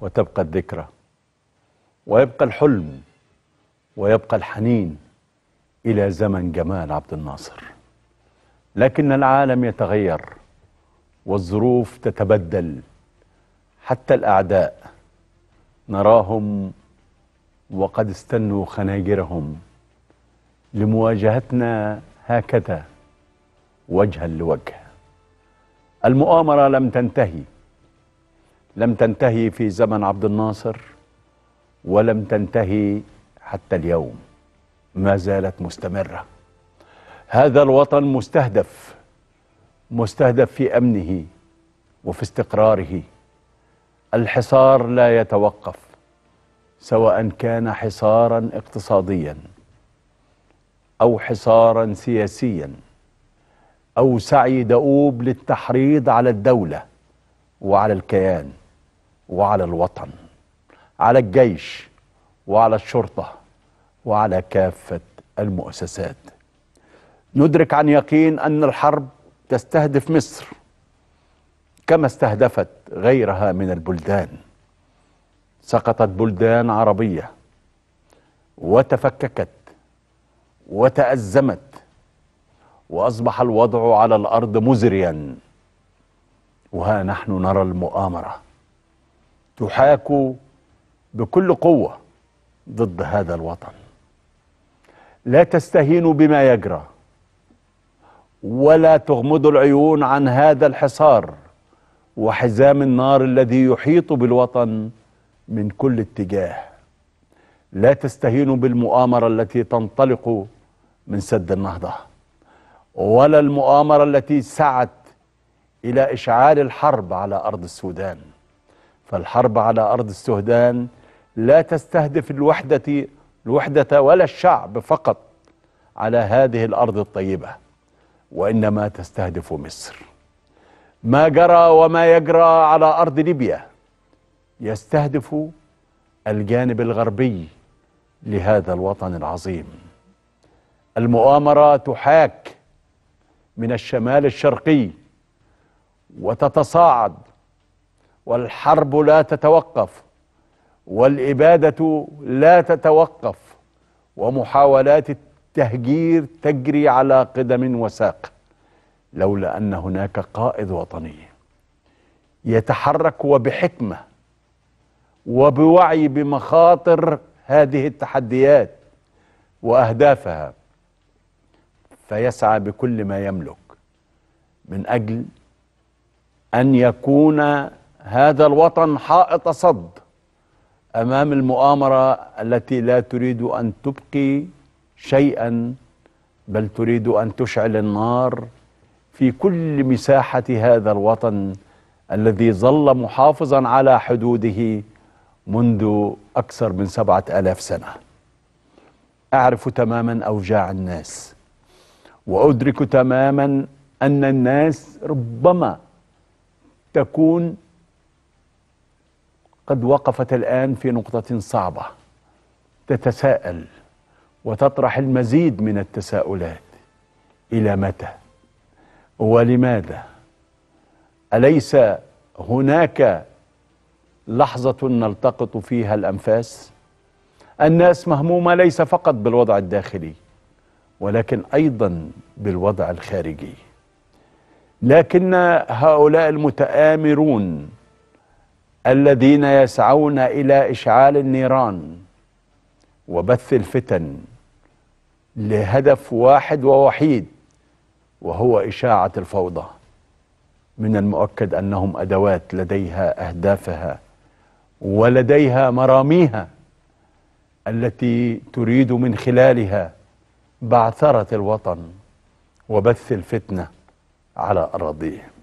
وتبقى الذكرى ويبقى الحلم ويبقى الحنين إلى زمن جمال عبد الناصر. لكن العالم يتغير والظروف تتبدل، حتى الأعداء نراهم وقد استنوا خناجرهم لمواجهتنا هكذا وجها لوجه. المؤامرة لم تنتهي في زمن عبد الناصر ولم تنتهي حتى اليوم، ما زالت مستمرة. هذا الوطن مستهدف في أمنه وفي استقراره. الحصار لا يتوقف، سواء كان حصارا اقتصاديا أو حصارا سياسيا أو سعي دؤوب للتحريض على الدولة وعلى الكيان وعلى الوطن، على الجيش وعلى الشرطة وعلى كافة المؤسسات. ندرك عن يقين أن الحرب تستهدف مصر كما استهدفت غيرها من البلدان. سقطت بلدان عربية وتفككت وتأزمت، وأصبح الوضع على الأرض مزريا. وها نحن نرى المؤامرة تحاك بكل قوة ضد هذا الوطن. لا تستهينوا بما يجرى ولا تغمضوا العيون عن هذا الحصار وحزام النار الذي يحيط بالوطن من كل اتجاه. لا تستهينوا بالمؤامرة التي تنطلق من سد النهضة، ولا المؤامرة التي سعت إلى إشعال الحرب على أرض السودان. فالحرب على أرض السودان لا تستهدف الوحدة ولا الشعب فقط على هذه الأرض الطيبة، وإنما تستهدف مصر. ما جرى وما يجرى على أرض ليبيا يستهدف الجانب الغربي لهذا الوطن العظيم. المؤامرة تحاك من الشمال الشرقي وتتصاعد، والحرب لا تتوقف والإبادة لا تتوقف، ومحاولات التهجير تجري على قدم وساق، لولا أن هناك قائد وطني يتحرك وبحكمة وبوعي بمخاطر هذه التحديات وأهدافها، فيسعى بكل ما يملك من أجل أن يكون هذا الوطن حائط صد أمام المؤامرة التي لا تريد أن تبقي شيئا، بل تريد أن تشعل النار في كل مساحة هذا الوطن الذي ظل محافظا على حدوده منذ أكثر من 7000 سنة. أعرف تماما أوجاع الناس، وأدرك تماما أن الناس ربما تكون قد وقفت الآن في نقطة صعبة، تتساءل وتطرح المزيد من التساؤلات. إلى متى ولماذا؟ أليس هناك لحظة نلتقط فيها الأنفاس؟ الناس مهمومة ليس فقط بالوضع الداخلي ولكن أيضا بالوضع الخارجي. لكن هؤلاء المتآمرون الذين يسعون إلى إشعال النيران وبث الفتن لهدف واحد ووحيد، وهو إشاعة الفوضى، من المؤكد أنهم أدوات لديها أهدافها ولديها مراميها التي تريد من خلالها بعثرة الوطن وبث الفتنة على أراضيه.